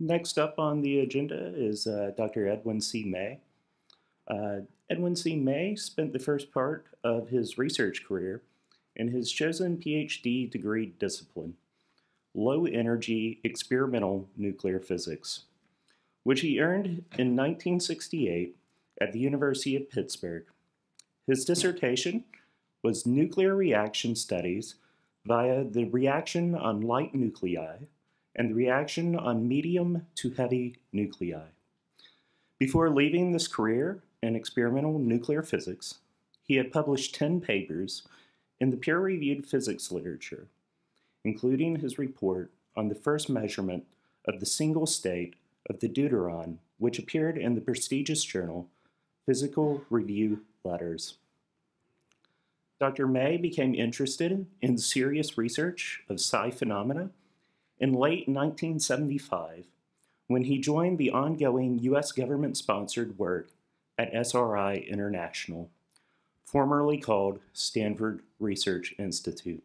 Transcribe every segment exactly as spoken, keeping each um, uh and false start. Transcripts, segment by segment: Next up on the agenda is uh, Doctor Edwin C. May. Uh, Edwin C. May spent the first part of his research career in his chosen PhD degree discipline, low-energy experimental nuclear physics, which he earned in nineteen sixty-eight at the University of Pittsburgh. His dissertation was Nuclear Reaction Studies via the Reaction on Light Nuclei and the Reaction on Medium to Heavy Nuclei. Before leaving this career in experimental nuclear physics, he had published ten papers in the peer-reviewed physics literature, including his report on the first measurement of the single state of the deuteron, which appeared in the prestigious journal Physical Review Letters. Doctor May became interested in serious research of psi phenomena in late nineteen seventy-five when he joined the ongoing U S government-sponsored work at S R I International, formerly called Stanford Research Institute.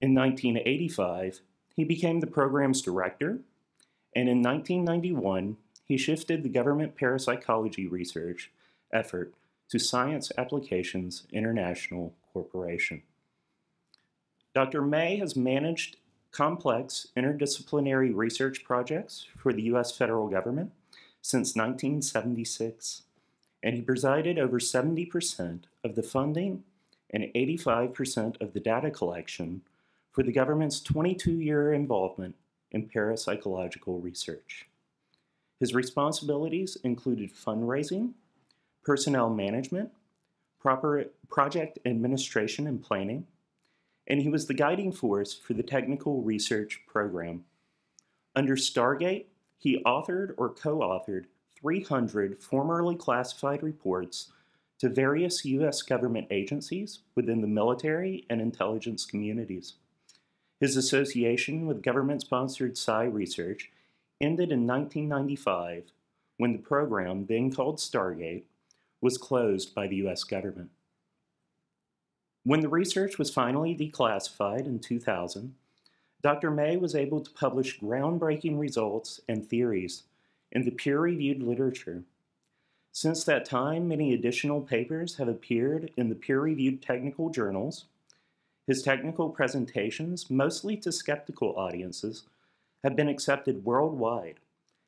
In nineteen eighty-five, he became the program's director, and in nineteen ninety-one, he shifted the government parapsychology research effort to Science Applications International Corporation. Doctor May has managed complex interdisciplinary research projects for the U S federal government since nineteen seventy-six, and he presided over seventy percent of the funding and eighty-five percent of the data collection for the government's twenty-two year involvement in parapsychological research. His responsibilities included fundraising, personnel management, proper project administration and planning, and he was the guiding force for the technical research program. Under Stargate, he authored or co-authored three hundred formerly classified reports to various U S government agencies within the military and intelligence communities. His association with government-sponsored psi research ended in nineteen ninety-five when the program, then called Stargate, was closed by the U S government. When the research was finally declassified in two thousand, Doctor May was able to publish groundbreaking results and theories in the peer-reviewed literature. Since that time, many additional papers have appeared in the peer-reviewed technical journals. His technical presentations, mostly to skeptical audiences, have been accepted worldwide,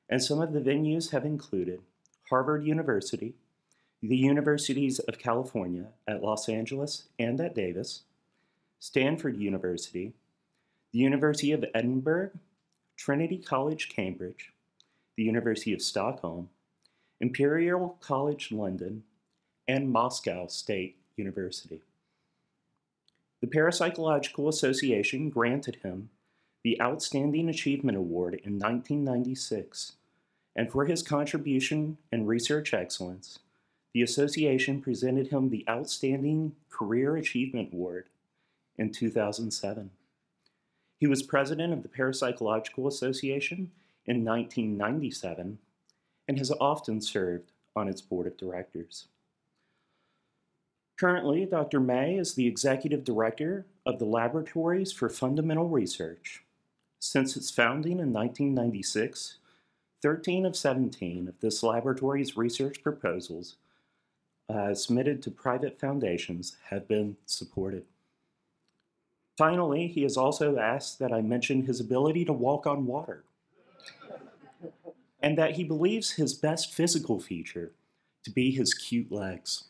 and some of the venues have included Harvard University, the Universities of California at Los Angeles and at Davis, Stanford University, the University of Edinburgh, Trinity College, Cambridge, the University of Stockholm, Imperial College London, and Moscow State University. The Parapsychological Association granted him the Outstanding Achievement Award in nineteen ninety-six, and for his contribution and research excellence, the association presented him the Outstanding Career Achievement Award in two thousand seven. He was president of the Parapsychological Association in nineteen ninety-seven and has often served on its board of directors. Currently, Doctor May is the executive director of the Laboratories for Fundamental Research. Since its founding in nineteen ninety-six, thirteen of seventeen of this laboratory's research proposals Uh, submitted to private foundations have been supported. Finally, he has also asked that I mention his ability to walk on water and that he believes his best physical feature to be his cute legs.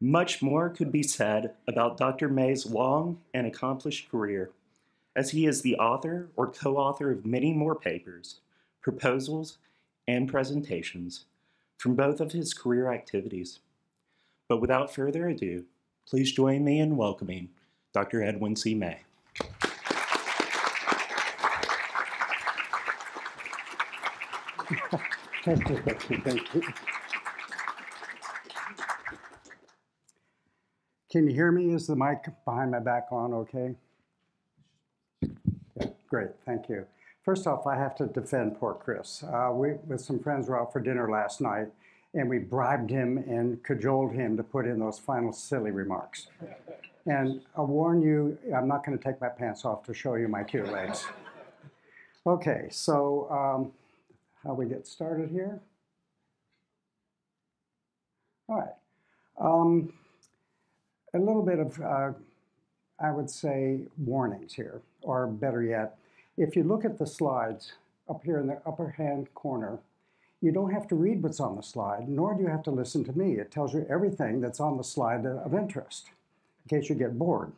Much more could be said about Doctor May's long and accomplished career, as he is the author or co-author of many more papers, proposals, and presentations from both of his career activities. But without further ado, please join me in welcoming Doctor Edwin C. May. Thank you, thank you. Can you hear me? Is the mic behind my back on okay? Yeah, great, thank you. First off, I have to defend poor Chris. Uh, we, with some friends, were out for dinner last night, and we bribed him and cajoled him to put in those final silly remarks. And I'll warn you, I'm not going to take my pants off to show you my cute legs. Okay, so um, how we get started here? All right. Um, a little bit of, uh, I would say, warnings here, or better yet, if you look at the slides up here in the upper hand corner, you don't have to read what's on the slide, nor do you have to listen to me. It tells you everything that's on the slide of interest, in case you get bored.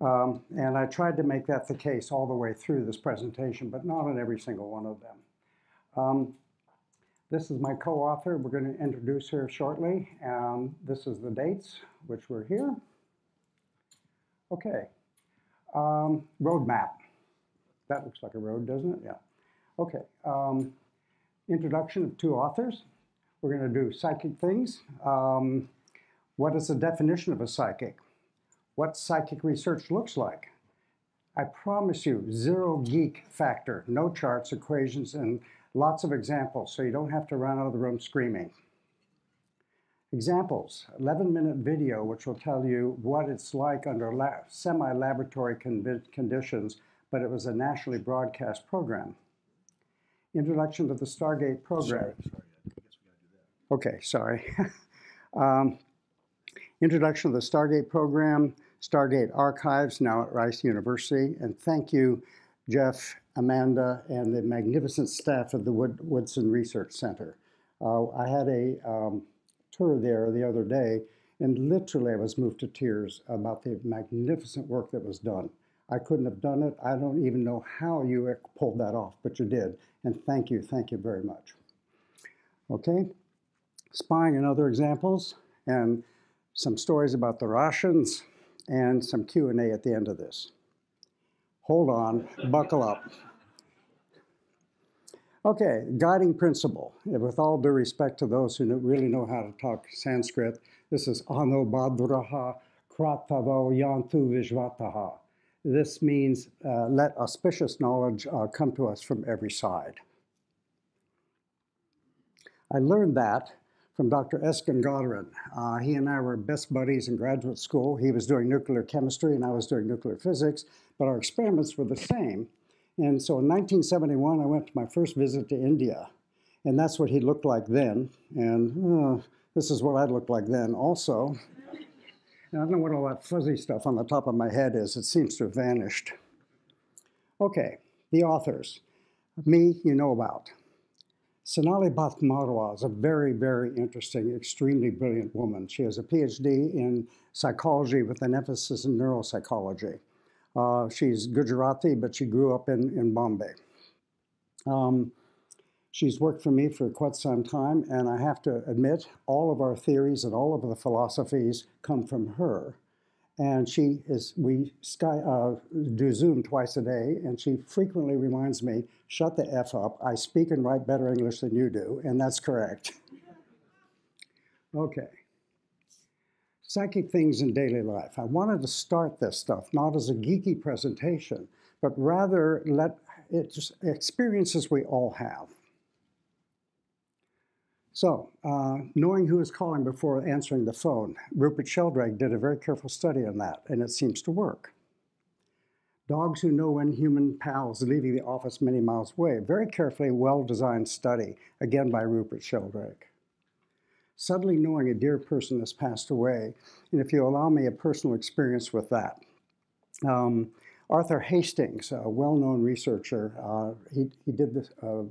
Um, and I tried to make that the case all the way through this presentation, but not on every single one of them. Um, this is my co-author. We're going to introduce her shortly. And this is the dates, which were here. Okay. Um, roadmap. That looks like a road, doesn't it? Yeah. Okay. Um, introduction of two authors. We're going to do psychic things. Um, what is the definition of a psychic? What psychic research looks like. I promise you, zero geek factor, no charts, equations, and lots of examples, so you don't have to run out of the room screaming. Examples, eleven minute video, which will tell you what it's like under semi-laboratory conditions, but it was a nationally broadcast program. Introduction to the Stargate program. Sorry, sorry. I guess we gotta do that. Okay, sorry. um, Introduction to the Stargate program, Stargate Archives, now at Rice University. And thank you, Jeff, Amanda, and the magnificent staff of the Wood Woodson Research Center. Uh, I had a um, tour there the other day, and literally I was moved to tears about the magnificent work that was done. I couldn't have done it. I don't even know how you pulled that off, but you did. And thank you, thank you very much. Okay, spying and other examples, and some stories about the Russians, and some Q and A at the end of this. Hold on, buckle up. Okay, guiding principle. With all due respect to those who really know how to talk Sanskrit, this is Ano Bhadraha Kratavo Yantu Vishvataha. This means uh, let auspicious knowledge uh, come to us from every side. I learned that from Doctor Eskin Godran. Uh, he and I were best buddies in graduate school. He was doing nuclear chemistry and I was doing nuclear physics, but our experiments were the same. And so in nineteen seventy-one, I went to my first visit to India, and that's what he looked like then. And uh, this is what I looked like then also. And I don't know what all that fuzzy stuff on the top of my head is. It seems to have vanished. Okay, the authors. Me, you know about. Sonali Bhatmarwa is a very, very interesting, extremely brilliant woman. She has a PhD in psychology with an emphasis in neuropsychology. Uh, she's Gujarati, but she grew up in, in Bombay. Um, she's worked for me for quite some time, and I have to admit, all of our theories and all of the philosophies come from her. And she is, we sky, uh, do Zoom twice a day, and she frequently reminds me, shut the F up, I speak and write better English than you do, and that's correct. Okay. Psychic things in daily life. I wanted to start this stuff, not as a geeky presentation, but rather let it just experiences we all have. So, uh, knowing who is calling before answering the phone, Rupert Sheldrake did a very careful study on that, and it seems to work. Dogs who know when human pals leaving the office many miles away, very carefully, well-designed study, again by Rupert Sheldrake. Suddenly knowing a dear person has passed away, and if you allow me a personal experience with that. Um, Arthur Hastings, a well-known researcher, uh, he, he did this, uh,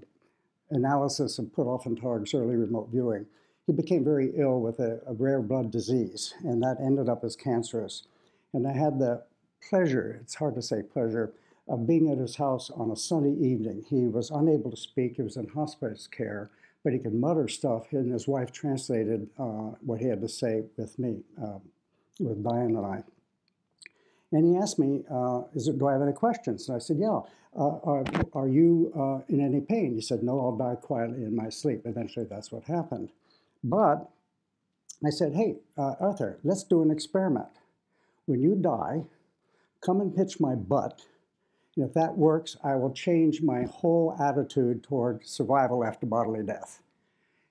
analysis and put off into Targ's early remote viewing. He became very ill with a, a rare blood disease, and that ended up as cancerous. And I had the pleasure, it's hard to say pleasure, of being at his house on a sunny evening. He was unable to speak, he was in hospice care, but he could mutter stuff, and his wife translated uh, what he had to say with me, uh, with Diane and I. And he asked me, uh, is it, do I have any questions? And I said, yeah. Uh, are, are you uh, in any pain? He said, no, I'll die quietly in my sleep. Eventually, that's what happened. But I said, hey, uh, Arthur, let's do an experiment. When you die, come and pitch my butt. And if that works, I will change my whole attitude toward survival after bodily death.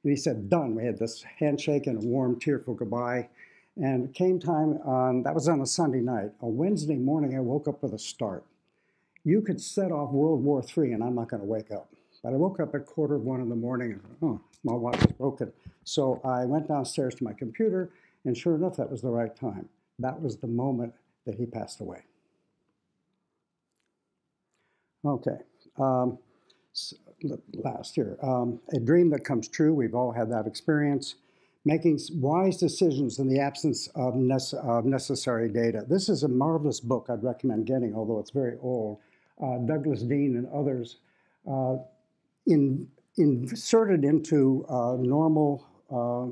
And he said, done. We had this handshake and a warm, tearful goodbye. And it came time on, that was on a Sunday night. A Wednesday morning, I woke up with a start. You could set off World War Three, and I'm not going to wake up. But I woke up at quarter of one in the morning, and oh, my watch is broken. So I went downstairs to my computer, and sure enough, that was the right time. That was the moment that he passed away. Okay, um, so last year, um, a dream that comes true. We've all had that experience. Making wise decisions in the absence of, nece of necessary data. This is a marvelous book I'd recommend getting, although it's very old. Uh, Douglas Dean and others uh, in, inserted into uh, normal uh,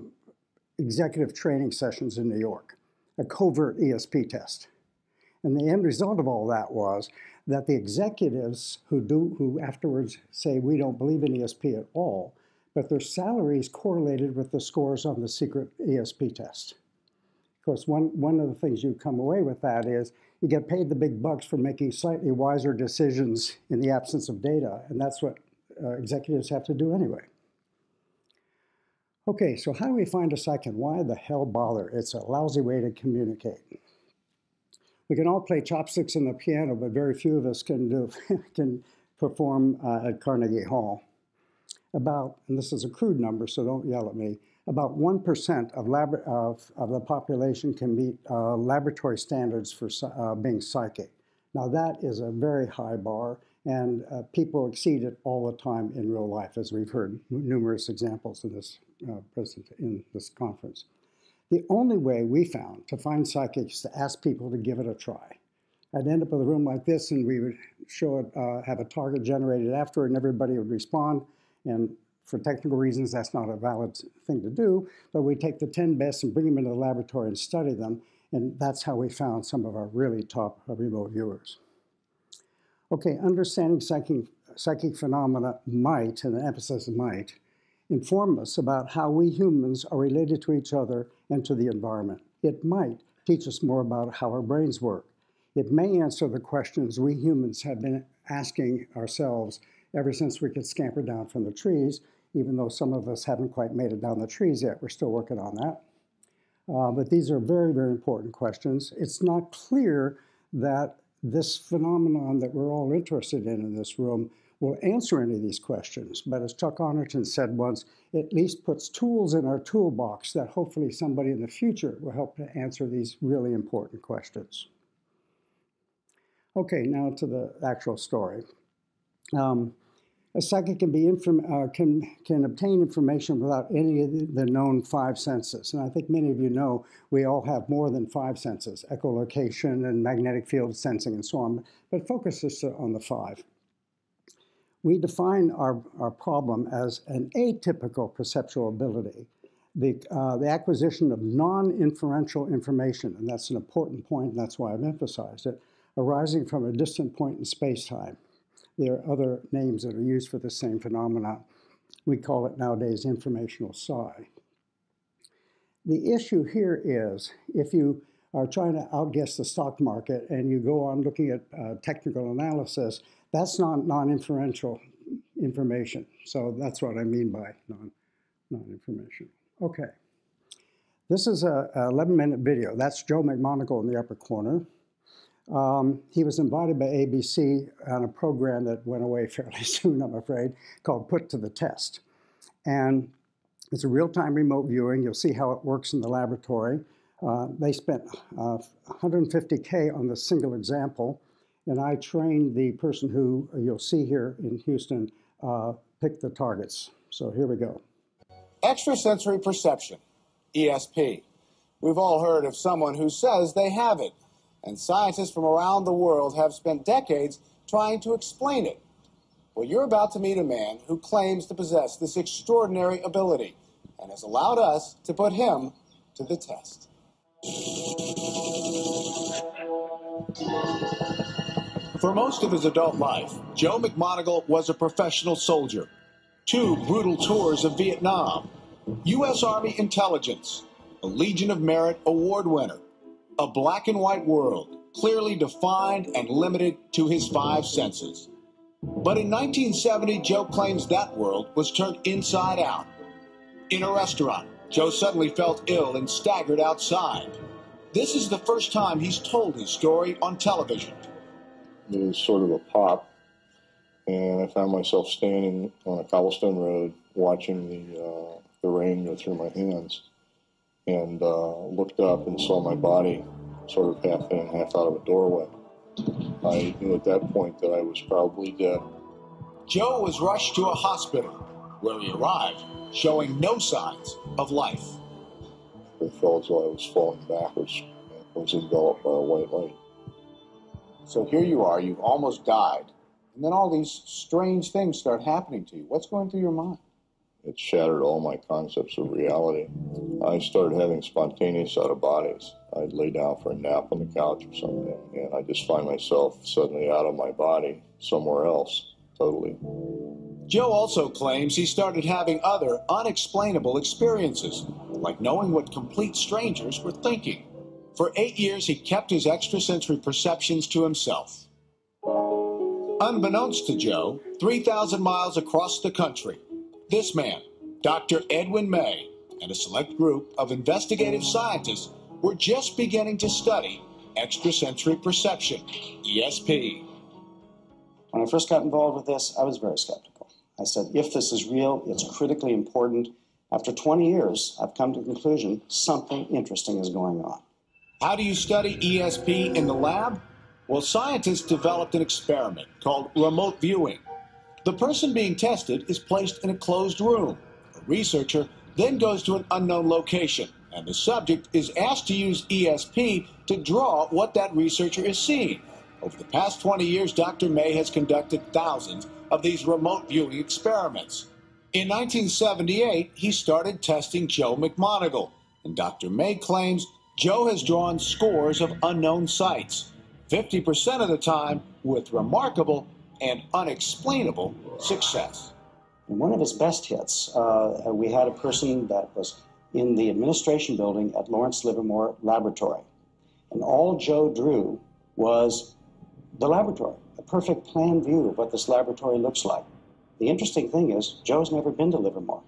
executive training sessions in New York, a covert E S P test. And the end result of all that was that the executives who, do, who afterwards say, we don't believe in E S P at all, but their salaries correlated with the scores on the secret E S P test. Of course, one, one of the things you come away with that is you get paid the big bucks for making slightly wiser decisions in the absence of data, and that's what uh, executives have to do anyway. Okay, so how do we find a psychic? Why the hell bother? It's a lousy way to communicate. We can all play chopsticks on the piano, but very few of us can, do, can perform uh, at Carnegie Hall. About, and this is a crude number, so don't yell at me, about one percent of, lab, of, of the population can meet uh, laboratory standards for uh, being psychic. Now that is a very high bar, and uh, people exceed it all the time in real life, as we've heard numerous examples in this, uh, present in this conference. The only way we found to find psychics is to ask people to give it a try. I'd end up with a room like this, and we would show it, uh, have a target generated after, and everybody would respond. And for technical reasons, that's not a valid thing to do, but we take the ten best and bring them into the laboratory and study them, and that's how we found some of our really top remote viewers. Okay, understanding psychic, psychic phenomena might, and the emphasis might, inform us about how we humans are related to each other and to the environment. It might teach us more about how our brains work. It may answer the questions we humans have been asking ourselves ever since we could scamper down from the trees, even though some of us haven't quite made it down the trees yet. We're still working on that. Uh, but these are very, very important questions. It's not clear that this phenomenon that we're all interested in in this room will answer any of these questions. But as Chuck Honerton said once, it at least puts tools in our toolbox that hopefully somebody in the future will help to answer these really important questions. Okay, now to the actual story. Um, a psychic can, be inform uh, can, can obtain information without any of the known five senses. And I think many of you know we all have more than five senses, echolocation and magnetic field sensing and so on, but focus us on the five. We define our, our problem as an atypical perceptual ability, the, uh, the acquisition of non-inferential information, and that's an important point, and that's why I've emphasized it, arising from a distant point in space-time. There are other names that are used for the same phenomena. We call it nowadays informational psi. The issue here is if you are trying to outguess the stock market and you go on looking at uh, technical analysis, that's not non-inferential information. So that's what I mean by non, non-informational. Okay. This is a eleven minute video. That's Joe McMoneagle in the upper corner. Um, he was invited by A B C on a program that went away fairly soon, I'm afraid, called Put to the Test. And it's a real-time remote viewing. You'll see how it works in the laboratory. Uh, they spent uh, one hundred fifty K on this single example, and I trained the person who you'll see here in Houston uh, pick the targets. So here we go. Extrasensory perception, E S P. We've all heard of someone who says they have it. And scientists from around the world have spent decades trying to explain it. Well, you're about to meet a man who claims to possess this extraordinary ability and has allowed us to put him to the test. For most of his adult life, Joe McMoneagle was a professional soldier. Two brutal tours of Vietnam, U S Army intelligence, a Legion of Merit award winner, a black and white world, clearly defined and limited to his five senses. But in nineteen seventy, Joe claims that world was turned inside out. In a restaurant, Joe suddenly felt ill and staggered outside. This is the first time he's told his story on television. There was sort of a pop, and I found myself standing on a cobblestone road watching the, uh, the rain go through my hands, and uh, looked up and saw my body sort of half in, half out of a doorway. I knew at that point that I was probably dead. Joe was rushed to a hospital, where he arrived, showing no signs of life. I felt as though I was falling backwards and was enveloped by a white light. So here you are, you've almost died, and then all these strange things start happening to you. What's going through your mind? It shattered all my concepts of reality. I started having spontaneous out-of-bodies. I'd lay down for a nap on the couch or something, and I just find myself suddenly out of my body, somewhere else, totally. Joe also claims he started having other unexplainable experiences, like knowing what complete strangers were thinking. For eight years, he kept his extrasensory perceptions to himself. Unbeknownst to Joe, three thousand miles across the country, this man, Doctor Edwin May, and a select group of investigative scientists were just beginning to study extrasensory perception, E S P. When I first got involved with this, I was very skeptical. I said, if this is real, it's critically important. After twenty years, I've come to the conclusion something interesting is going on. How do you study E S P in the lab? Well, scientists developed an experiment called remote viewing. The person being tested is placed in a closed room. A researcher then goes to an unknown location, and the subject is asked to use E S P to draw what that researcher is seeing. Over the past twenty years, Doctor May has conducted thousands of these remote viewing experiments. In nineteen seventy-eight, he started testing Joe McMoneagle, and Doctor May claims Joe has drawn scores of unknown sites, fifty percent of the time with remarkable and unexplainable success. In one of his best hits, uh, we had a person that was in the administration building at Lawrence Livermore Laboratory. And all Joe drew was the laboratory, a perfect plan view of what this laboratory looks like. The interesting thing is, Joe's never been to Livermore.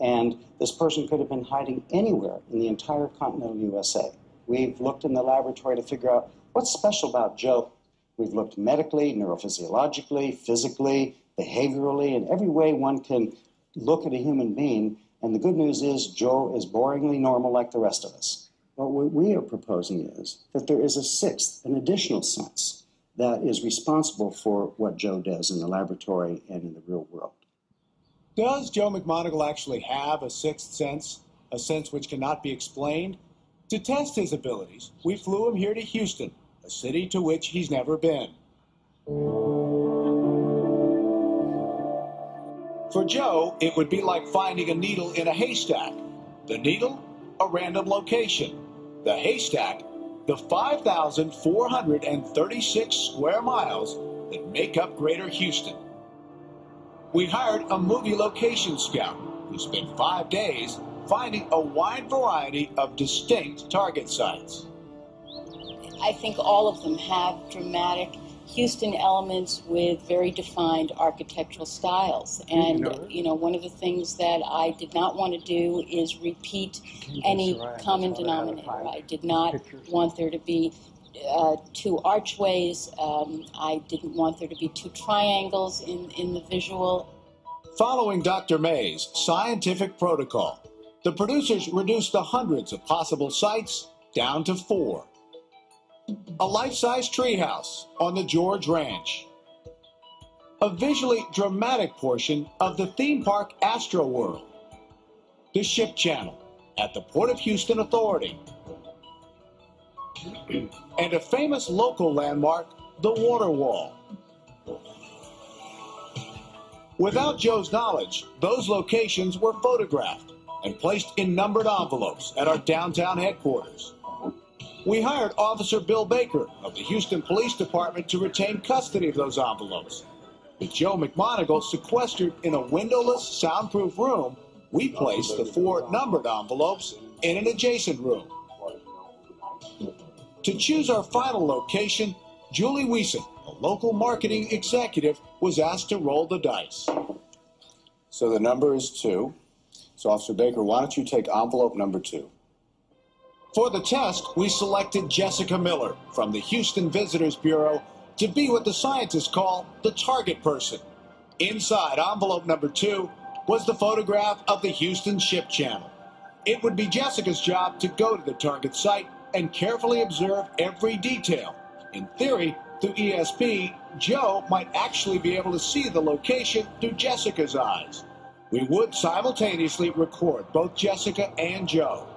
And this person could have been hiding anywhere in the entire continental U S A. We've looked in the laboratory to figure out what's special about Joe. We've looked medically, neurophysiologically, physically, behaviorally, in every way one can look at a human being. And the good news is Joe is boringly normal like the rest of us. But what we are proposing is that there is a sixth, an additional sense that is responsible for what Joe does in the laboratory and in the real world. Does Joe McMoneagle actually have a sixth sense, a sense which cannot be explained? To test his abilities, we flew him here to Houston, a city to which he's never been. For Joe, it would be like finding a needle in a haystack. The needle, a random location. The haystack, the five thousand four hundred thirty-six square miles that make up Greater Houston. We hired a movie location scout who spent five days finding a wide variety of distinct target sites. I think all of them have dramatic Houston elements with very defined architectural styles. And, you know, you know, one of the things that I did not want to do is repeat any common denominator. I did not want there to be uh, two archways. Um, I didn't want there to be two triangles in, in the visual. Following Doctor May's scientific protocol, the producers reduced the hundreds of possible sites down to four. A life-size treehouse on the George Ranch. A visually dramatic portion of the theme park Astroworld. The Ship Channel at the Port of Houston Authority. And a famous local landmark, the Water Wall. Without Joe's knowledge, those locations were photographed and placed in numbered envelopes at our downtown headquarters. We hired Officer Bill Baker of the Houston Police Department to retain custody of those envelopes. With Joe McMoneagle sequestered in a windowless, soundproof room, we placed the four numbered envelopes in an adjacent room. To choose our final location, Julie Wiesen, a local marketing executive, was asked to roll the dice. So the number is two. So, Officer Baker, why don't you take envelope number two? For the test, we selected Jessica Miller from the Houston Visitors Bureau to be what the scientists call the target person. Inside envelope number two was the photograph of the Houston Ship Channel. It would be Jessica's job to go to the target site and carefully observe every detail. In theory, through E S P, Joe might actually be able to see the location through Jessica's eyes. We would simultaneously record both Jessica and Joe.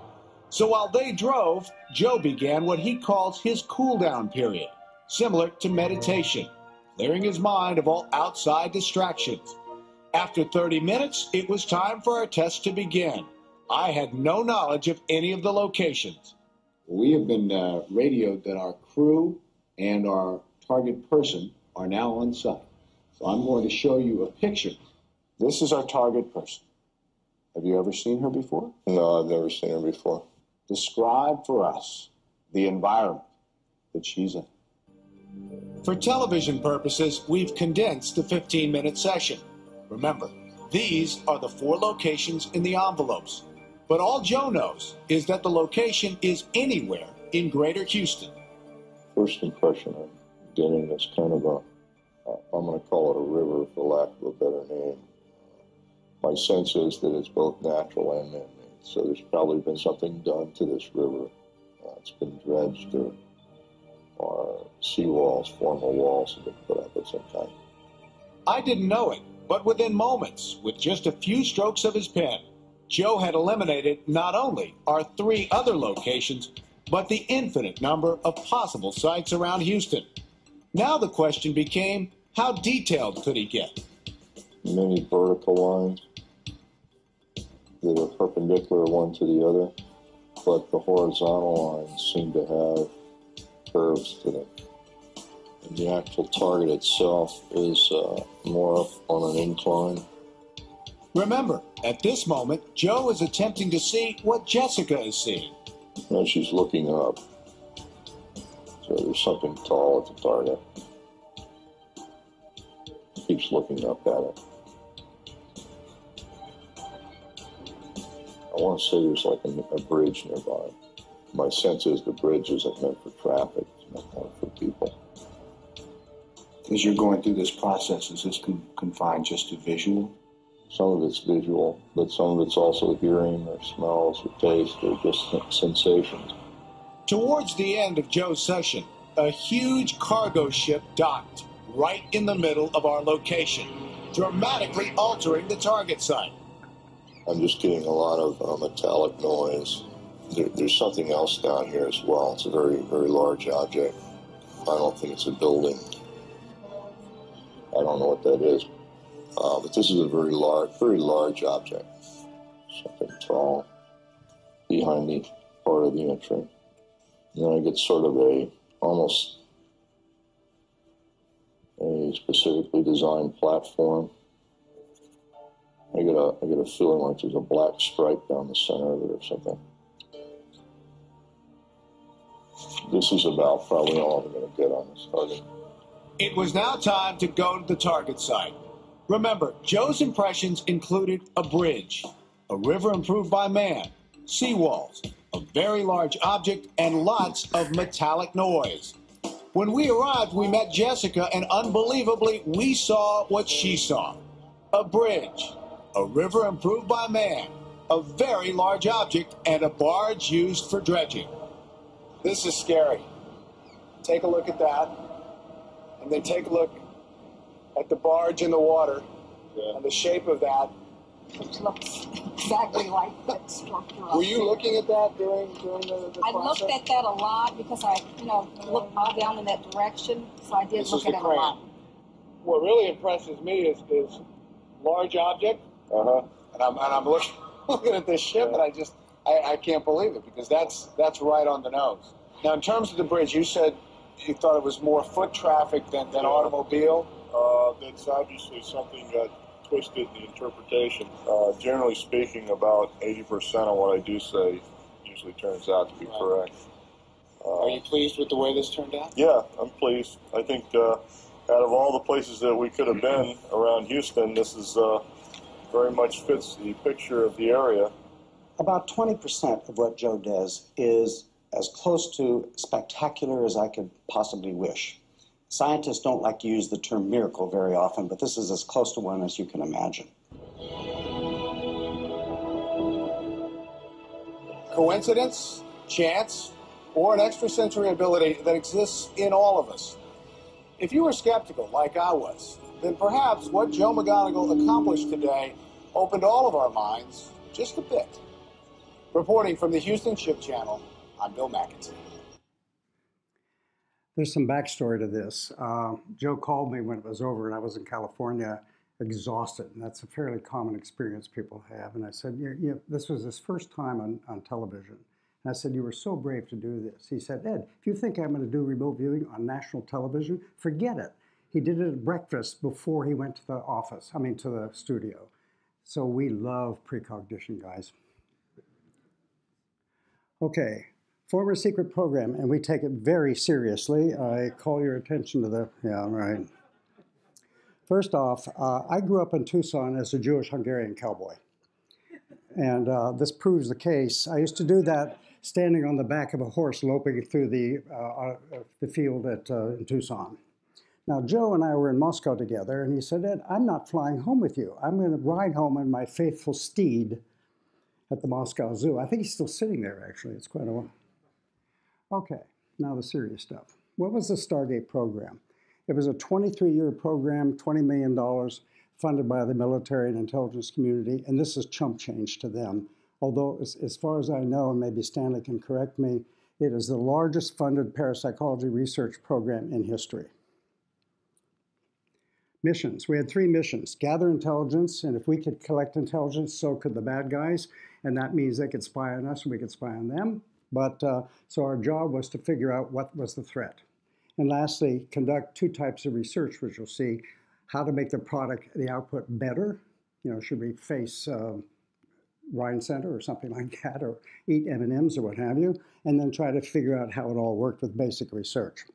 So while they drove, Joe began what he calls his cool-down period, similar to meditation, clearing his mind of all outside distractions. After thirty minutes, it was time for our test to begin. I had no knowledge of any of the locations. We have been uh, radioed that our crew and our target person are now on site. So I'm going to show you a picture. This is our target person. Have you ever seen her before? No, I've never seen her before. Describe for us the environment that she's in. For television purposes, we've condensed the fifteen-minute session. Remember, these are the four locations in the envelopes. But all Joe knows is that the location is anywhere in Greater Houston. First impression of getting this kind of a, I'm going to call it a river for lack of a better name. My sense is that it's both natural and man-made. So there's probably been something done to this river. Uh, it's been dredged or, or seawalls, formal walls have been put up of some kind. I didn't know it, but within moments, with just a few strokes of his pen, Joe had eliminated not only our three other locations, but the infinite number of possible sites around Houston. Now the question became, how detailed could he get? Many vertical lines that are perpendicular one to the other, but the horizontal lines seem to have curves to them. And the actual target itself is uh, more up on an incline. Remember, at this moment, Joe is attempting to see what Jessica is seeing. Now she's looking up. So there's something tall at the target. Keeps looking up at it. I want to say there's like a, a bridge nearby. My sense is the bridge isn't meant for traffic, it's meant for people. As you're going through this process, is this con confined just to visual? Some of it's visual, but some of it's also hearing or smells or taste or just sensations. Towards the end of Joe's session, a huge cargo ship docked right in the middle of our location, dramatically altering the target site. I'm just getting a lot of uh, metallic noise. There, there's something else down here as well. It's a very, very large object. I don't think it's a building. I don't know what that is. Uh, but this is a very large, very large object. Something tall behind the part of the entry. And then I get sort of a, almost a specifically designed platform. I get a, I get a feeling like there's a black stripe down the center of it or something. This is about probably all I'm going to get on this target. It was now time to go to the target site. Remember, Joe's impressions included a bridge, a river improved by man, seawalls, a very large object, and lots of metallic noise. When we arrived, we met Jessica, and unbelievably, we saw what she saw. A bridge, a river improved by man, a very large object, and a barge used for dredging. This is scary. Take a look at that, and then take a look at the barge in the water, yeah, and the shape of that. Which looks exactly like that structure. Were you looking at that during, during the, the I process? looked at that a lot because I, you know, looked all down in that direction, so I did this look at it a lot. What really impresses me is, is large object, uh-huh. and I'm, and I'm looking, looking at this ship, yeah, and I just, I, I can't believe it, because that's, that's right on the nose. Now, in terms of the bridge, you said you thought it was more foot traffic than, than yeah. automobile. Uh, that's obviously something that twisted the interpretation. Uh, generally speaking, about eighty percent of what I do say usually turns out to be right. correct. Uh, Are you pleased with the way this turned out? Yeah, I'm pleased. I think uh, out of all the places that we could have been around Houston, this is uh, very much fits the picture of the area. About twenty percent of what Joe does is as close to spectacular as I could possibly wish. Scientists don't like to use the term miracle very often, but this is as close to one as you can imagine. Coincidence, chance, or an extrasensory ability that exists in all of us. If you were skeptical, like I was, then perhaps what Joe McGonigal accomplished today opened all of our minds just a bit. Reporting from the Houston Ship Channel, I'm Bill McIntyre. There's some backstory to this. Uh, Joe called me when it was over, and I was in California exhausted, and that's a fairly common experience people have. And I said, yeah, yeah, this was his first time on, on television. And I said, you were so brave to do this. He said, Ed, if you think I'm going to do remote viewing on national television, forget it. He did it at breakfast before he went to the office, I mean to the studio. So we love precognition, guys. Okay, former secret program, and we take it very seriously. I call your attention to the, yeah, right. First off, uh, I grew up in Tucson as a Jewish-Hungarian cowboy. And uh, this proves the case. I used to do that standing on the back of a horse loping through the, uh, uh, the field at, uh, in Tucson. Now, Joe and I were in Moscow together, and he said, Ed, I'm not flying home with you. I'm going to ride home on my faithful steed at the Moscow Zoo. I think he's still sitting there, actually. It's quite a while. Okay, now the serious stuff. What was the Stargate program? It was a twenty-three year program, twenty million dollars, funded by the military and intelligence community, and this is chump change to them. Although, as, as far as I know, and maybe Stanley can correct me, it is the largest funded parapsychology research program in history. Missions. We had three missions. Gather intelligence, and if we could collect intelligence, so could the bad guys, and that means they could spy on us and we could spy on them. But uh, so our job was to figure out what was the threat. And lastly, conduct two types of research, which you'll see. How to make the product, the output, better. You know, should we face uh, Ryan Center or something like that, or eat M and M's or what have you, and then try to figure out how it all worked with basic research.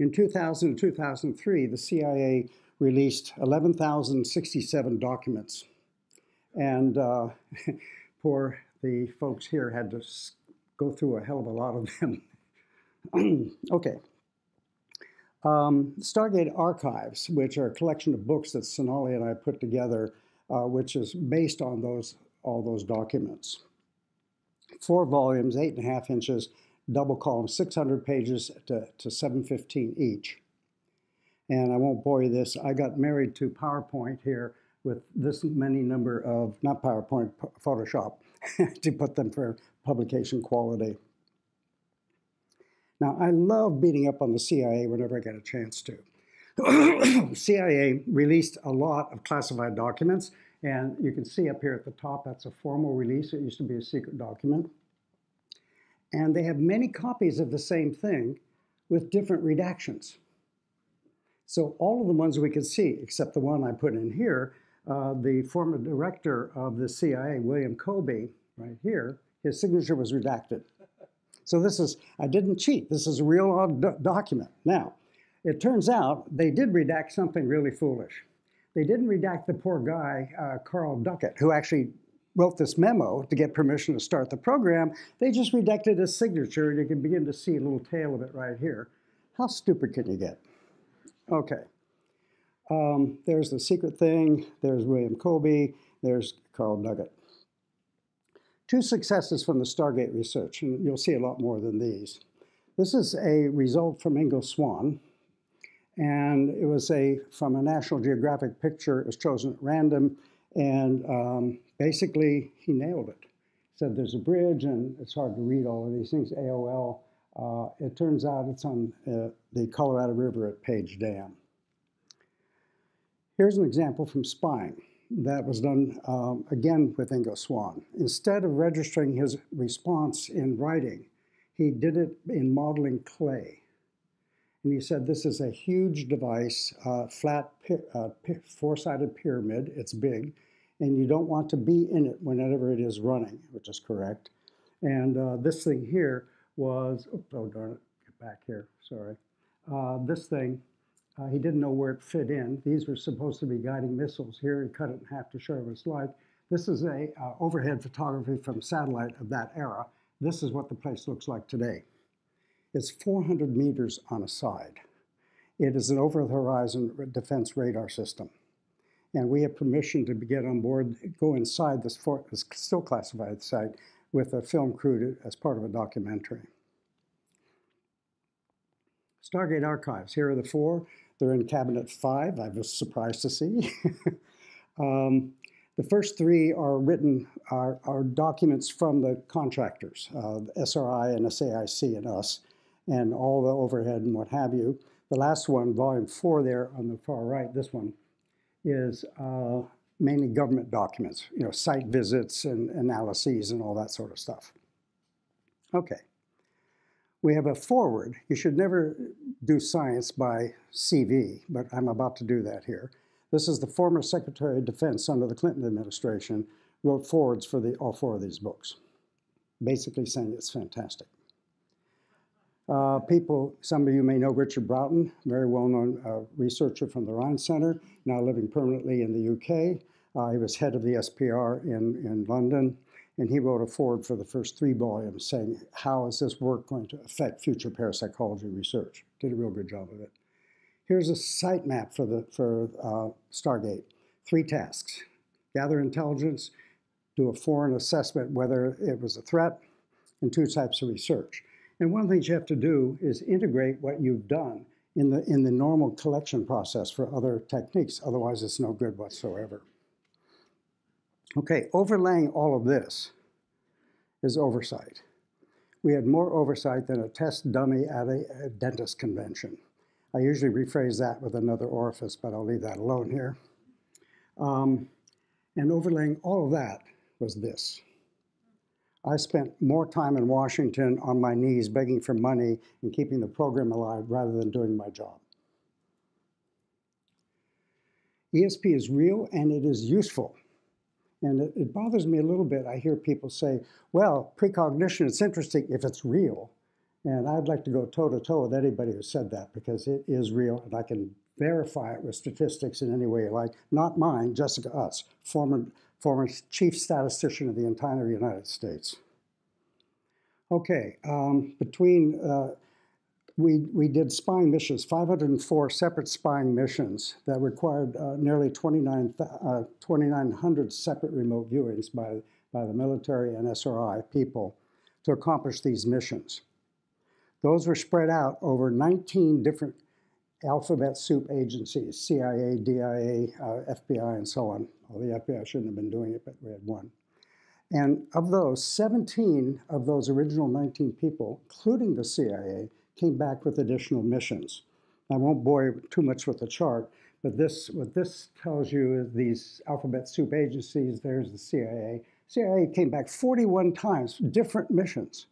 In two thousand and two thousand three, the C I A released eleven thousand sixty-seven documents. And uh, poor the folks here had to go through a hell of a lot of them. Okay. Um, Stargate Archives, which are a collection of books that Sonali and I put together, uh, which is based on those, all those documents. Four volumes, eight and a half inches, double column, six hundred pages to, to seven fifteen each. And I won't bore you this. I got married to PowerPoint here with this many number of, not PowerPoint, Photoshop, to put them for publication quality. Now, I love beating up on the C I A whenever I get a chance to. C I A released a lot of classified documents, and you can see up here at the top, that's a formal release. It used to be a secret document. And they have many copies of the same thing with different redactions. So all of the ones we could see, except the one I put in here, uh, the former director of the C I A, William Colby, right here, his signature was redacted. So this is, I didn't cheat. This is a real odd do document. Now, it turns out they did redact something really foolish. They didn't redact the poor guy, uh, Carl Duckett, who actually wrote this memo to get permission to start the program. They just redacted his signature, and you can begin to see a little tail of it right here. How stupid can you get? Okay. Um, there's the secret thing. There's William Colby. There's Carl Duckett. Two successes from the Stargate research, and you'll see a lot more than these. This is a result from Ingo Swan, and it was a, from a National Geographic picture. It was chosen at random, and um, basically he nailed it. Said there's a bridge, and it's hard to read all of these things, A O L. Uh, it turns out it's on uh, the Colorado River at Page Dam. Here's an example from spying. That was done, um, again, with Ingo Swan. Instead of registering his response in writing, he did it in modeling clay. And he said, this is a huge device, uh, flat, uh, four-sided pyramid. It's big. And you don't want to be in it whenever it is running, which is correct. And uh, this thing here was, oh, darn it, get back here, sorry. Uh, this thing Uh, he didn't know where it fit in. These were supposed to be guiding missiles. Here he cut it in half to show what it's like. This is a uh, overhead photography from satellite of that era. This is what the place looks like today. It's four hundred meters on a side. It is an over-the-horizon defense radar system. And we have permission to get on board, go inside this, for, this still classified site with a film crew to, as part of a documentary. Stargate archives, here are the four. They're in cabinet five, I was surprised to see. um, the first three are written, are, are documents from the contractors, uh, the S R I and S A I C and us, and all the overhead and what have you. The last one, volume four there on the far right, this one, is uh, mainly government documents, you know, site visits and analyses and all that sort of stuff. Okay. We have a foreword. You should never do science by C V, but I'm about to do that here. This is the former Secretary of Defense under the Clinton administration, wrote forewords for the, all four of these books, basically saying it's fantastic. Uh, people, some of you may know Richard Broughton, very well-known uh, researcher from the Rhine Center, now living permanently in the U K. Uh, he was head of the S P R in, in London, and he wrote a foreword for the first three volumes saying, how is this work going to affect future parapsychology research? Did a real good job of it. Here's a site map for, the, for uh, Stargate. Three tasks: gather intelligence, do a foreign assessment whether it was a threat, and two types of research. And one of the things you have to do is integrate what you've done in the, in the normal collection process for other techniques. Otherwise, it's no good whatsoever. Okay, overlaying all of this is oversight. We had more oversight than a test dummy at a, a dentist convention. I usually rephrase that with another orifice, but I'll leave that alone here. Um, and overlaying all of that was this. I spent more time in Washington on my knees begging for money and keeping the program alive rather than doing my job. E S P is real and it is useful. And it, it bothers me a little bit. I hear people say, well, precognition is interesting if it's real. And I'd like to go toe-to-toe with anybody who said that because it is real and I can verify it with statistics in any way you like. Not mine, Jessica Utz, former former chief statistician of the entire United States. Okay, um, between, uh, we, we did spying missions, five hundred four separate spying missions that required uh, nearly twenty-nine hundred separate remote viewings by, by the military and S R I people to accomplish these missions. Those were spread out over nineteen different alphabet soup agencies, C I A, D I A, uh, F B I, and so on. Well, the F B I shouldn't have been doing it, but we had one. And of those, seventeen of those original nineteen people, including the C I A, came back with additional missions. I won't bore you too much with the chart, but this, what this tells you is these alphabet soup agencies, there's the C I A. C I A came back forty-one times, different missions.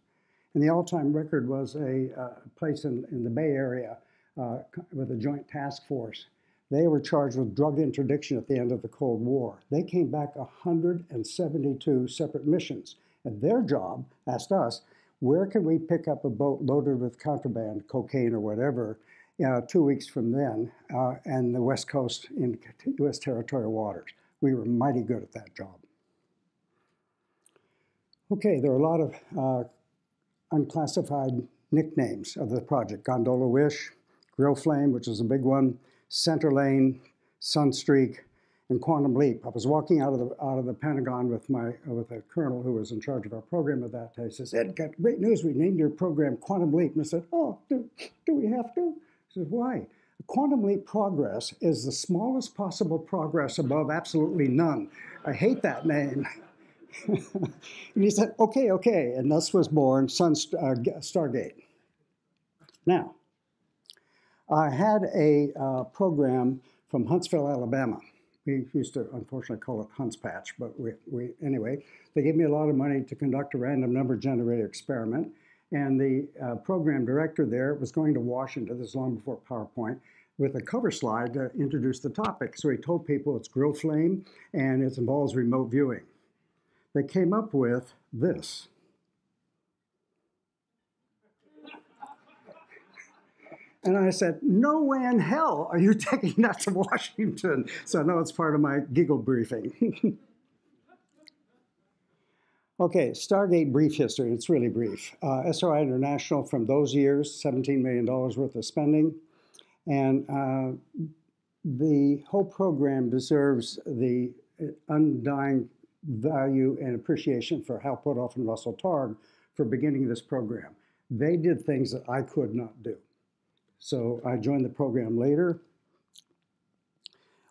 And the all-time record was a uh, place in, in the Bay Area uh, with a joint task force. They were charged with drug interdiction at the end of the Cold War. They came back one hundred seventy-two separate missions. And their job asked us, where can we pick up a boat loaded with contraband, cocaine or whatever, you know, two weeks from then, uh, and the West Coast in U S territorial waters? We were mighty good at that job. Okay, there are a lot of uh, unclassified nicknames of the project. Gondola Wish, Grill Flame, which is a big one, Center Lane, Sunstreak, and Quantum Leap. I was walking out of the, out of the Pentagon with, my, with a colonel who was in charge of our program at that time. He says, Ed, got great news. We named your program Quantum Leap. And I said, oh, do, do we have to? He says, why? Quantum Leap progress is the smallest possible progress above absolutely none. I hate that name. And he said, okay, okay. And thus was born Sun, uh, Stargate. Now, I had a uh, program from Huntsville, Alabama. We used to, unfortunately, call it Hunt's Patch, but we, we, anyway, they gave me a lot of money to conduct a random number generator experiment, and the uh, program director there was going to Washington, this is long before PowerPoint, with a cover slide to introduce the topic. So he told people it's Grill Flame, and it involves remote viewing. They came up with this. And I said, no way in hell are you taking that to Washington. So now it's part of my giggle briefing. Okay, Stargate brief history. It's really brief. Uh, S R I International from those years, seventeen million dollars worth of spending. And uh, the whole program deserves the undying value and appreciation for Hal Putoff and Russell Targ for beginning this program. They did things that I could not do. So I joined the program later.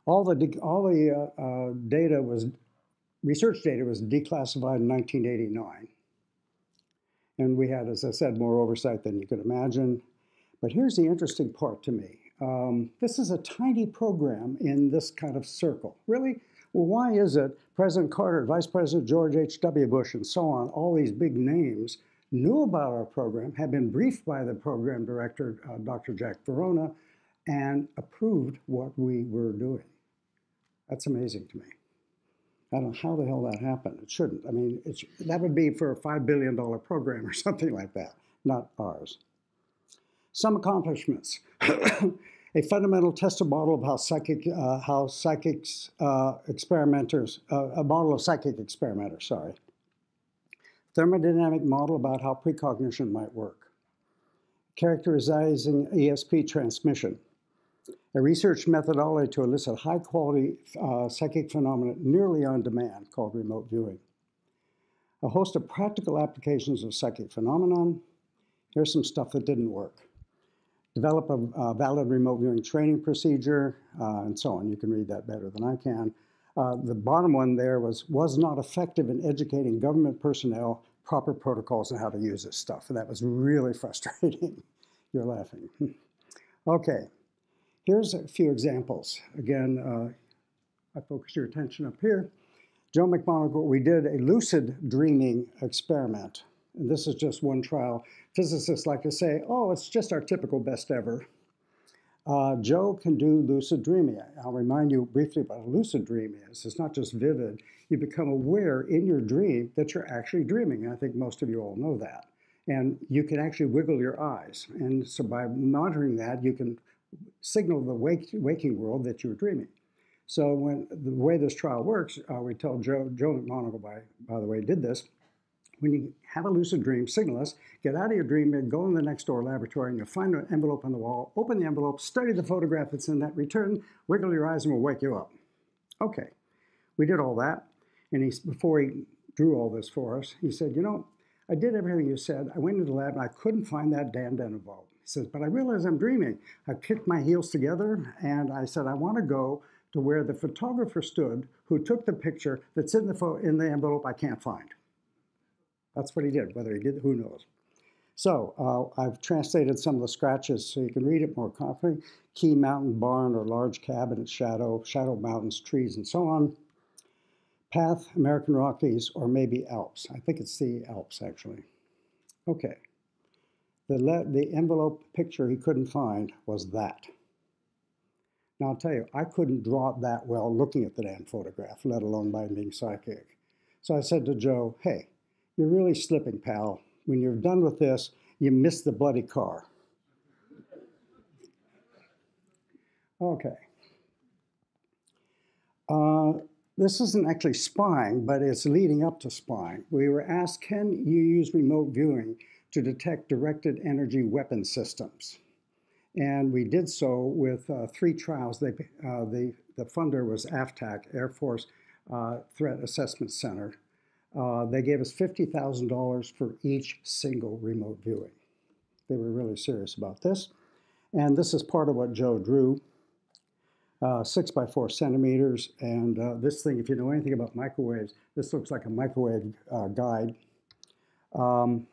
All the, all the uh, uh, data was, research data was declassified in nineteen eighty-nine. And we had, as I said, more oversight than you could imagine. But here's the interesting part to me. Um, this is a tiny program in this kind of circle. Really? Well, why is it President Carter, Vice President George H W Bush, and so on, all these big names, knew about our program, had been briefed by the program director, uh, Doctor Jack Verona, and approved what we were doing? That's amazing to me. I don't know how the hell that happened. It shouldn't. I mean, it's, that would be for a five billion dollar program or something like that, not ours. Some accomplishments. A fundamental tester model of how psychic, uh, how psychics, uh, experimenters, uh, a model of psychic experimenters, sorry. Thermodynamic model about how precognition might work. Characterizing E S P transmission. A research methodology to elicit high-quality uh, psychic phenomena nearly on demand called remote viewing. A host of practical applications of psychic phenomenon. Here's some stuff that didn't work. Develop a, a valid remote viewing training procedure, uh, and so on. You can read that better than I can. Uh, the bottom one there was, was not effective in educating government personnel proper protocols on how to use this stuff. And that was really frustrating. You're laughing. Okay, here's a few examples. Again, uh, I focus your attention up here. Joe McMoneagle, we did a lucid dreaming experiment. And this is just one trial. Physicists like to say, oh, it's just our typical best ever. Uh, Joe can do lucid dreaming. I'll remind you briefly about what lucid dream is. It's not just vivid. You become aware in your dream that you're actually dreaming. And I think most of you all know that. And you can actually wiggle your eyes. And so by monitoring that, you can signal the wake, waking world that you're dreaming. So when the way this trial works, uh, we tell Joe, Joe McMoneagle, by, by the way, did this. When you have a lucid dream, signal us, get out of your dream and go in the next door laboratory and you'll find an envelope on the wall, open the envelope, study the photograph that's in that, return, wiggle your eyes and we'll wake you up. Okay, we did all that. And he, before he drew all this for us, he said, you know, I did everything you said. I went into the lab and I couldn't find that damned envelope. He says, but I realize I'm dreaming. I kicked my heels together and I said, I want to go to where the photographer stood who took the picture that's in the, pho in the envelope I can't find. That's what he did. Whether he did, who knows. So uh, I've translated some of the scratches so you can read it more confidently. Key, mountain, barn, or large cabinet, shadow, shadow mountains, trees, and so on. Path, American Rockies, or maybe Alps. I think it's the Alps, actually. Okay. The, the envelope picture he couldn't find was that. Now, I'll tell you, I couldn't draw it that well looking at the damn photograph, let alone by being psychic. So I said to Joe, hey, you're really slipping, pal. When you're done with this, you missed the bloody car. Okay. Uh, this isn't actually spying, but it's leading up to spying. We were asked, can you use remote viewing to detect directed energy weapon systems? And we did so with uh, three trials. They, uh, the, the funder was A F TAC, Air Force uh, Threat Assessment Center. Uh, they gave us fifty thousand dollars for each single remote viewing. They were really serious about this. And this is part of what Joe drew, uh, six by four centimeters. And uh, this thing, if you know anything about microwaves, this looks like a microwave uh, guide. Um,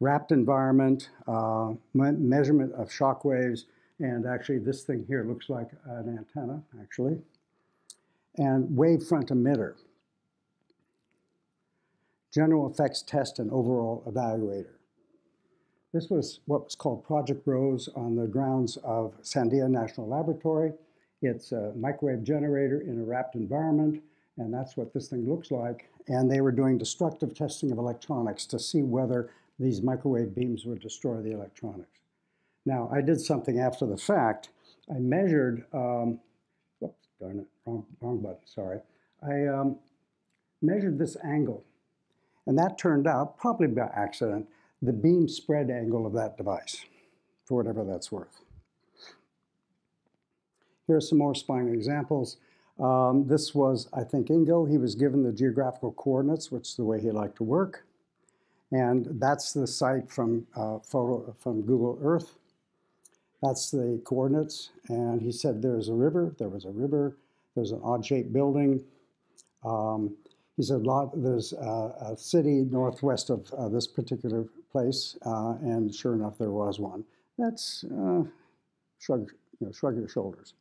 wrapped environment, uh, measurement of shock waves. And actually this thing here looks like an antenna, actually. And wavefront emitter. General effects test and overall evaluator. This was what was called Project Rose on the grounds of Sandia National Laboratory. It's a microwave generator in a wrapped environment, and that's what this thing looks like. And they were doing destructive testing of electronics to see whether these microwave beams would destroy the electronics. Now, I did something after the fact. I measured, um, whoops, darn it, wrong, wrong button, sorry. I um, measured this angle, and that turned out, probably by accident, the beam spread angle of that device, for whatever that's worth. Here are some more spying examples. Um, this was, I think, Ingo. He was given the geographical coordinates, which is the way he liked to work. And that's the site from, uh, photo, from Google Earth. That's the coordinates. And he said there's a river, there was a river, there's an odd-shaped building. Um, he said there's a, a city northwest of uh, this particular place, uh, and sure enough, there was one. That's uh, shrug, you know, shrug your shoulders.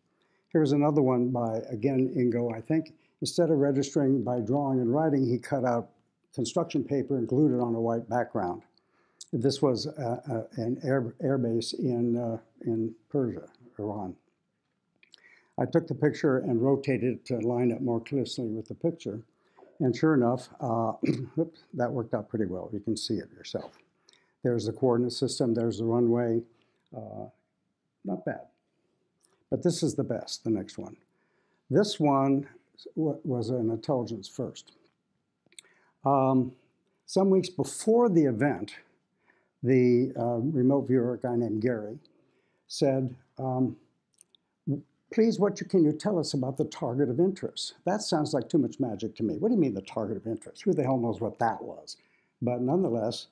Here's another one by, again, Ingo, I think. Instead of registering by drawing and writing, he cut out construction paper and glued it on a white background. This was uh, uh, an air, air base in, uh, in Persia, Iran. I took the picture and rotated it to line up more closely with the picture. And sure enough, uh, that worked out pretty well. You can see it yourself. There's the coordinate system. There's the runway. Uh, not bad. But this is the best, the next one. This one was an intelligence first. Um, some weeks before the event, the uh, remote viewer, a guy named Gary, said, um, please, what you, can you tell us about the target of interest? That sounds like too much magic to me. What do you mean the target of interest? Who the hell knows what that was? But nonetheless,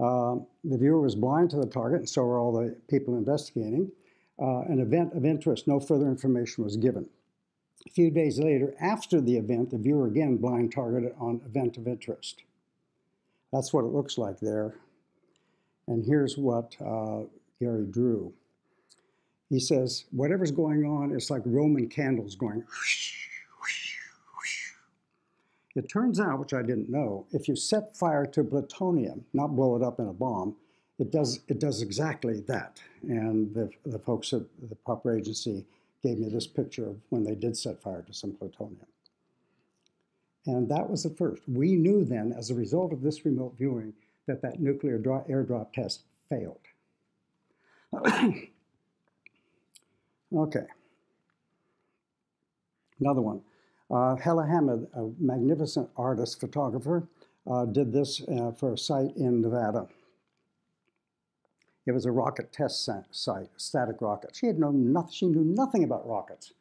uh, the viewer was blind to the target, and so were all the people investigating. Uh, an event of interest, no further information was given. A few days later, after the event, the viewer again blind targeted on event of interest. That's what it looks like there. And here's what uh, Gary drew. He says, whatever's going on, it's like Roman candles going whoosh, whoosh, whoosh. It turns out, which I didn't know, if you set fire to plutonium, not blow it up in a bomb, It does, it does exactly that. And the, the folks at the proper agency gave me this picture of when they did set fire to some plutonium. And that was the first. We knew then, as a result of this remote viewing, that that nuclear airdrop test failed. Okay. Another one. Uh, Hela Hamid, a magnificent artist, photographer, uh, did this uh, for a site in Nevada. It was a rocket test site, static rocket. She had known nothing, she knew nothing about rockets.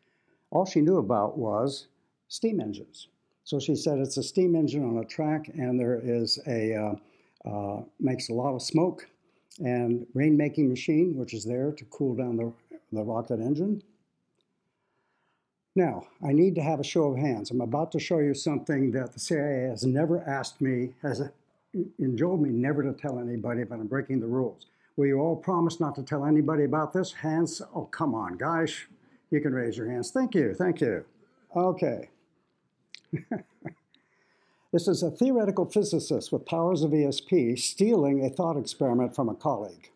All she knew about was steam engines. So she said it's a steam engine on a track, and there is a, uh, uh, makes a lot of smoke, and rain-making machine, which is there to cool down the, the rocket engine. Now, I need to have a show of hands. I'm about to show you something that the C I A has never asked me, has enjoined me never to tell anybody, but I'm breaking the rules. Will you all promise not to tell anybody about this? Hands, oh, come on, guys. You can raise your hands. Thank you, thank you. Okay. This is a theoretical physicist with powers of E S P stealing a thought experiment from a colleague.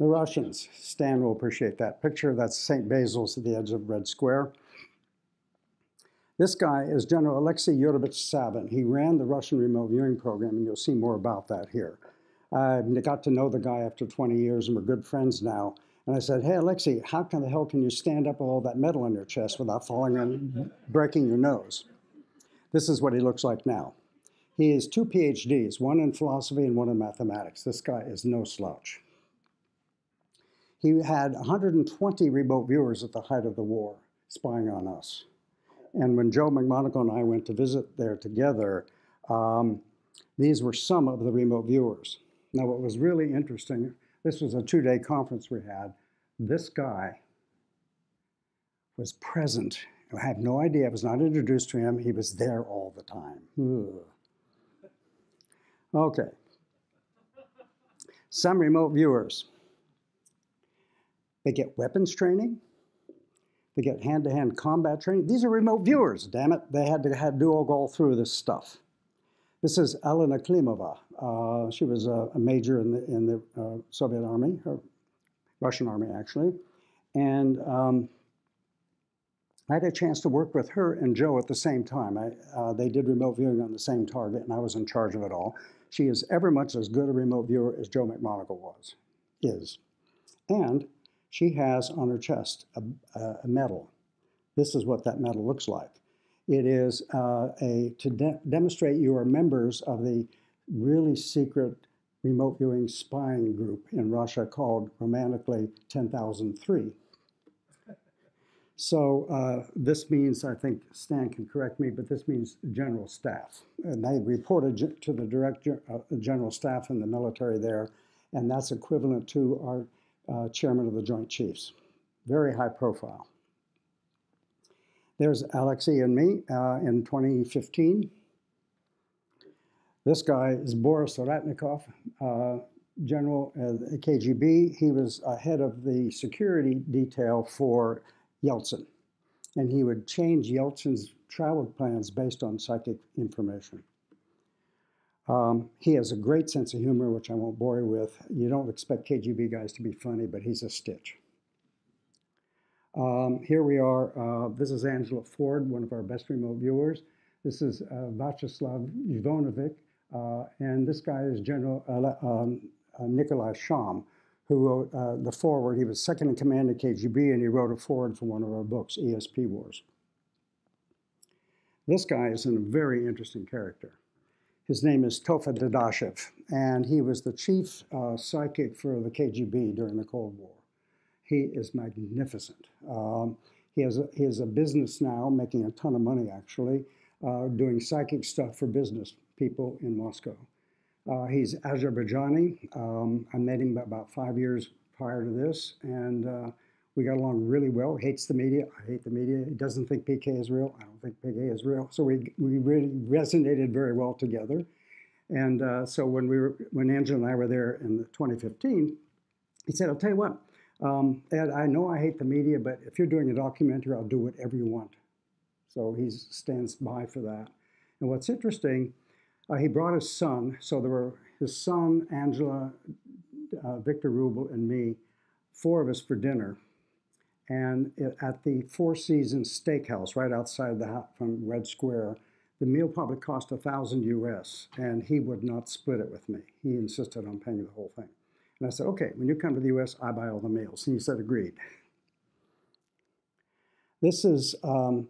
The Russians. Stan will appreciate that picture. That's Saint Basil's at the edge of Red Square. This guy is General Alexey Yurevich Savin. He ran the Russian remote viewing program, and you'll see more about that here. I got to know the guy after twenty years, and we're good friends now. And I said, hey, Alexey, how can the hell can you stand up with all that metal on your chest without falling and breaking your nose? This is what he looks like now. He has two PhDs, one in philosophy and one in mathematics. This guy is no slouch. He had one hundred twenty remote viewers at the height of the war spying on us. And when Joe McMoneagle and I went to visit there together, um, these were some of the remote viewers. Now, what was really interesting, this was a two-day conference we had. This guy was present. I have no idea. I was not introduced to him. He was there all the time. Ugh. Okay. Some remote viewers. They get weapons training. They get hand-to-hand combat training. These are remote viewers, damn it. They had to, had to do all through this stuff. This is Alena Klimova. Uh, she was a, a major in the, in the uh, Soviet army, or Russian army, actually. And um, I had a chance to work with her and Joe at the same time. I, uh, they did remote viewing on the same target, and I was in charge of it all. She is ever much as good a remote viewer as Joe McMoneagle was, is. And she has on her chest a, a medal. This is what that medal looks like. It is uh, a, to de demonstrate you are members of the really secret remote viewing spying group in Russia called, romantically, ten thousand three. So uh, this means, I think Stan can correct me, but this means general staff. And they reported to the director, uh, general staff in the military there, and that's equivalent to our uh, chairman of the Joint Chiefs. Very high profile. There's Alexey and me uh, in twenty fifteen. This guy is Boris Soratnikov, uh, general at the K G B. He was uh, head of the security detail for Yeltsin, and he would change Yeltsin's travel plans based on psychic information. Um, he has a great sense of humor, which I won't bore you with. You don't expect K G B guys to be funny, but he's a stitch. Um, here we are. Uh, this is Angela Ford, one of our best remote viewers. This is uh, Vyacheslav Ivanovich, uh, and this guy is General uh, um, uh, Nikolai Sham, who wrote uh, the foreword. He was second in command at K G B, and he wrote a foreword for one of our books, E S P Wars. This guy is a very interesting character. His name is Tofa Dadashev, and he was the chief uh, psychic for the K G B during the Cold War. He is magnificent. Um, he, has a, he has a business now, making a ton of money, actually, uh, doing psychic stuff for business people in Moscow. Uh, he's Azerbaijani. Um, I met him about five years prior to this, and uh, we got along really well. He hates the media. I hate the media. He doesn't think P K is real. I don't think P K is real. So we, we really resonated very well together. And uh, so when, we were, when Angela and I were there in twenty fifteen, he said, I'll tell you what, um, Ed, I know I hate the media, but if you're doing a documentary, I'll do whatever you want. So he stands by for that. And what's interesting, Uh, he brought his son, so there were his son, Angela, uh, Victor Rubel, and me, four of us for dinner, and it, at the Four Seasons Steakhouse right outside the from Red Square, the meal probably cost a thousand U S, and he would not split it with me. He insisted on paying the whole thing, and I said, "Okay, when you come to the U S, I buy all the meals." And he said, "Agreed." This is um,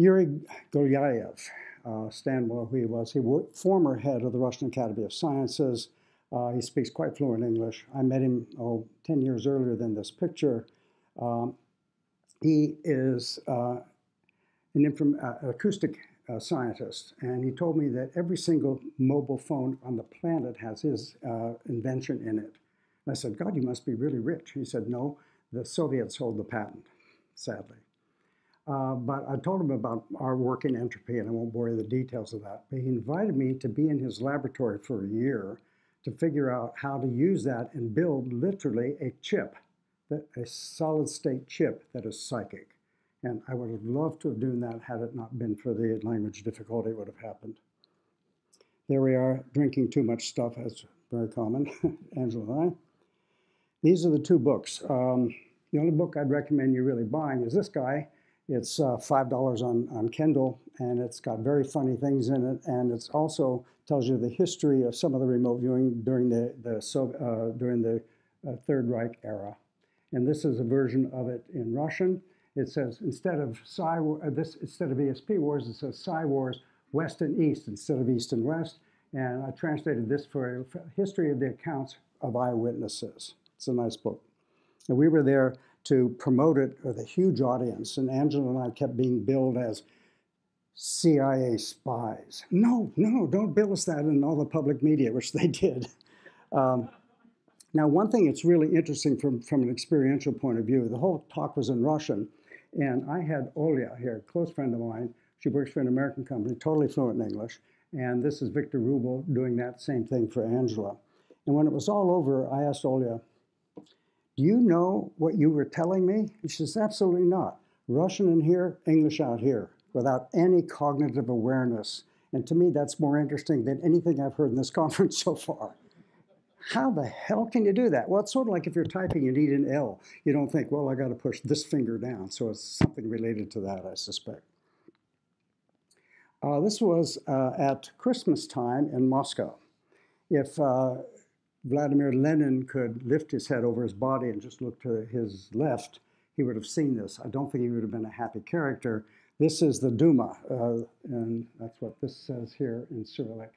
Yuri Golyaev. Uh, Stan where he was. He was former head of the Russian Academy of Sciences. Uh, he speaks quite fluent English. I met him, oh, ten years earlier than this picture. Um, he is uh, an uh, acoustic uh, scientist, and he told me that every single mobile phone on the planet has his uh, invention in it. And I said, God, you must be really rich. He said, no, the Soviets hold the patent, sadly. Uh, but I told him about our work in entropy, and I won't bore you with the details of that. But he invited me to be in his laboratory for a year to figure out how to use that and build literally a chip, that, a solid-state chip that is psychic. And I would have loved to have done that had it not been for the language difficulty. It would have happened. There we are, drinking too much stuff. That's very common, Angela and I. These are the two books. Um, the only book I'd recommend you really buying is this guy. It's uh, five dollars on, on Kindle, and it's got very funny things in it, and it also tells you the history of some of the remote viewing during the, the, uh, during the uh, Third Reich era. And this is a version of it in Russian. It says, instead of, Psy, uh, this, instead of E S P Wars, it says Psy Wars, West and East, instead of East and West. And I translated this for a history of the accounts of eyewitnesses. It's a nice book. And we were there to promote it with a huge audience. And Angela and I kept being billed as C I A spies. No, no, don't bill us that in all the public media, which they did. Um, now, one thing that's really interesting from, from an experiential point of view, the whole talk was in Russian. And I had Olya here, a close friend of mine. She works for an American company, totally fluent in English. And this is Victor Rubel doing that same thing for Angela. And when it was all over, I asked Olya, do you know what you were telling me? And she says, absolutely not. Russian in here, English out here, without any cognitive awareness. And to me, that's more interesting than anything I've heard in this conference so far. How the hell can you do that? Well, it's sort of like if you're typing, you need an L. You don't think, well, I got to push this finger down. So it's something related to that, I suspect. Uh, this was uh, at Christmas time in Moscow. if uh, Vladimir Lenin could lift his head over his body and just look to his left, he would have seen this. I don't think he would have been a happy character. This is the Duma, uh, and that's what this says here in Cyrillic.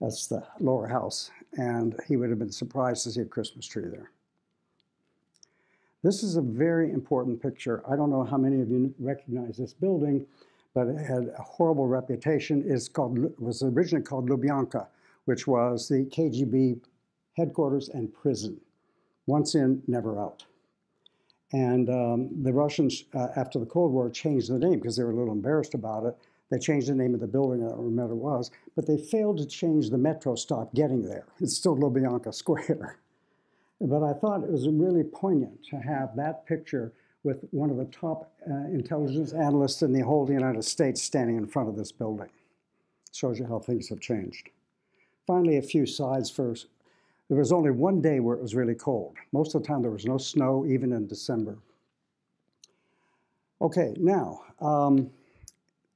That's the lower house, and he would have been surprised to see a Christmas tree there. This is a very important picture. I don't know how many of you recognize this building, but it had a horrible reputation. It's called, it was originally called Lubyanka, which was the K G B headquarters and prison. Once in, never out. And um, the Russians, uh, after the Cold War, changed the name because they were a little embarrassed about it. They changed the name of the building, I don't remember what it was, but they failed to change the metro stop getting there. It's still Lubyanka Square. But I thought it was really poignant to have that picture with one of the top uh, intelligence analysts in the whole United States standing in front of this building. Shows you how things have changed. Finally, a few sides first. There was only one day where it was really cold. Most of the time there was no snow, even in December. Okay, now, um,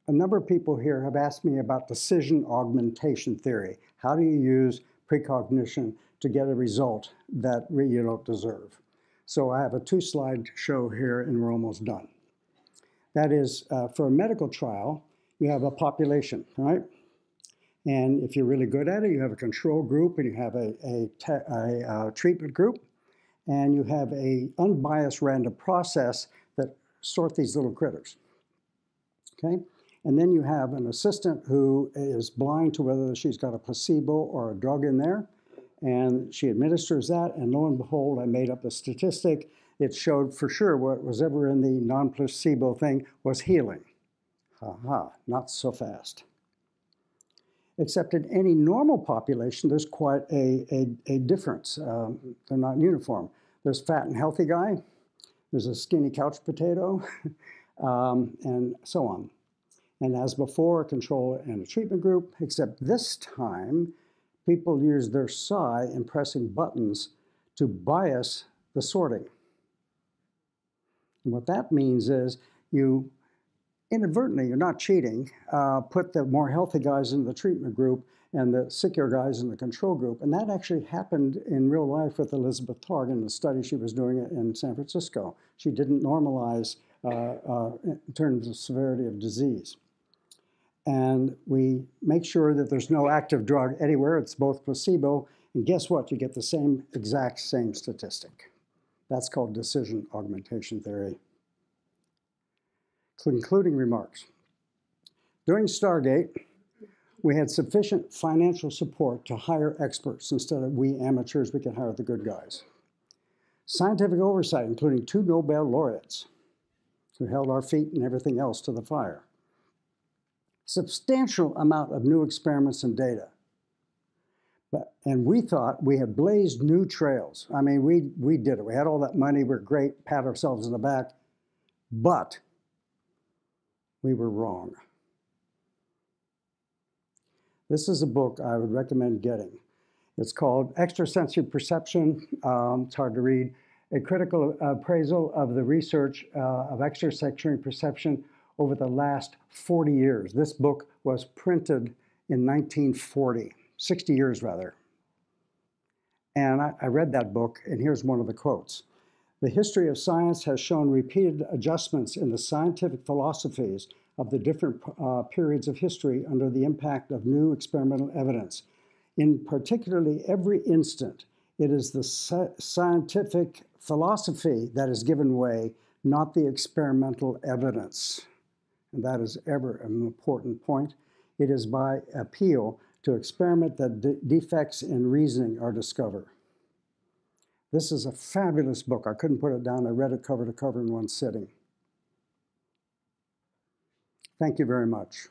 a number of people here have asked me about decision augmentation theory. How do you use precognition to get a result that you don't deserve? So I have a two-slide show here, and we're almost done. That is, uh, for a medical trial, you have a population, right? And if you're really good at it, you have a control group, and you have a, a, a, a treatment group, and you have an unbiased random process that sort these little critters, okay? And then you have an assistant who is blind to whether she's got a placebo or a drug in there, and she administers that, and lo and behold, I made up a statistic. It showed for sure what was ever in the non-placebo thing was healing. Ha-ha, not so fast. Except in any normal population, there's quite a, a, a difference. Um, they're not uniform. There's fat and healthy guy. There's a skinny couch potato, um, and so on. And as before, a control and a treatment group, except this time, people use their psi in pressing buttons to bias the sorting. And what that means is you inadvertently, you're not cheating, uh, put the more healthy guys in the treatment group and the sicker guys in the control group. And that actually happened in real life with Elizabeth Targ in the study she was doing in San Francisco. She didn't normalize uh, uh, in terms of severity of disease. And we make sure that there's no active drug anywhere. It's both placebo, and guess what? You get the same, exact same statistic. That's called decision augmentation theory. Concluding remarks. During Stargate, we had sufficient financial support to hire experts. Instead of we amateurs, we could hire the good guys. Scientific oversight, including two Nobel laureates who held our feet and everything else to the fire. Substantial amount of new experiments and data. But, and we thought we had blazed new trails. I mean, we, we did it. We had all that money. We're great, pat ourselves on the back. But we were wrong. This is a book I would recommend getting. It's called Extrasensory Perception. Um, it's hard to read. A critical appraisal of the research uh, of extrasensory perception over the last forty years. This book was printed in nineteen forty, sixty years rather. And I, I read that book, and here's one of the quotes. The history of science has shown repeated adjustments in the scientific philosophies of the different uh, periods of history under the impact of new experimental evidence. In particularly every instant, it is the sci- scientific philosophy that has given way, not the experimental evidence. And that is ever an important point. It is by appeal to experiment that de defects in reasoning are discovered. This is a fabulous book. I couldn't put it down. I read it cover to cover in one sitting. Thank you very much.